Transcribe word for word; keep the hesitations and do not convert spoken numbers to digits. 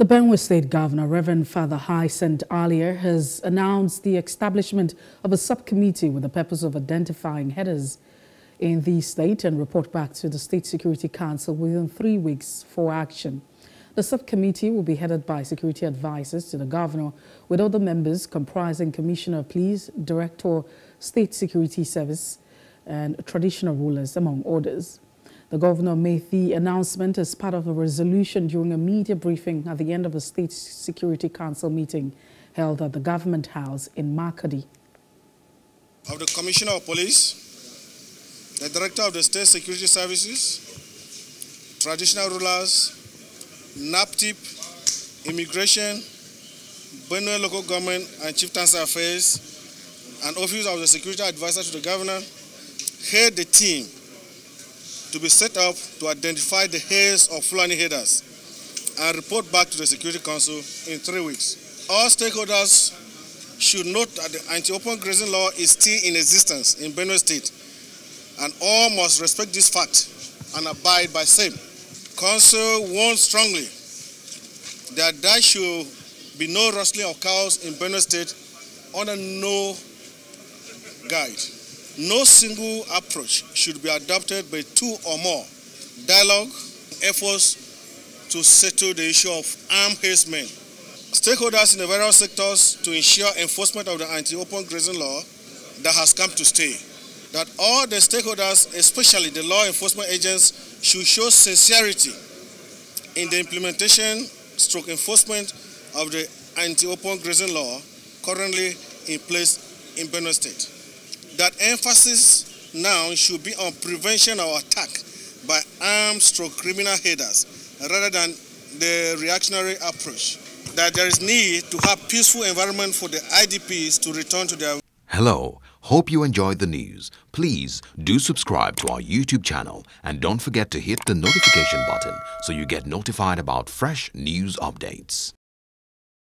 The Benue State Governor, Reverend Father Hyacinth Alia, has announced the establishment of a subcommittee with the purpose of identifying headers in the state and report back to the State Security Council within three weeks for action. The subcommittee will be headed by security advisors to the governor, with other members comprising Commissioner of Police, Director, State Security Service, and traditional rulers, among others. The governor made the announcement as part of a resolution during a media briefing at the end of a State Security Council meeting held at the Government House in Makurdi. Of the Commissioner of Police, the Director of the State Security Services, traditional rulers, NAPTIP, Immigration, Benue Local Government and Chieftaincy Affairs, and Office of the Security Advisor to the Governor, head the team to be set up to identify the heads of Fulani headers and report back to the Security Council in three weeks. All stakeholders should note that the anti-open grazing law is still in existence in Benue State, and all must respect this fact and abide by same. Council warns strongly that there should be no rustling of cows in Benue State under no guide. No single approach should be adopted by two or more dialogue efforts to settle the issue of armed herdsmen. Stakeholders in the various sectors to ensure enforcement of the anti-open grazing law that has come to stay. That all the stakeholders, especially the law enforcement agents, should show sincerity in the implementation stroke enforcement of the anti-open grazing law currently in place in Benue State. That emphasis now should be on prevention or attack by armed stroke criminal headers rather than the reactionary approach. That there is need to have peaceful environment for the I D Ps to return to their... Hello, hope you enjoyed the news. Please do subscribe to our YouTube channel and don't forget to hit the notification button so you get notified about fresh news updates.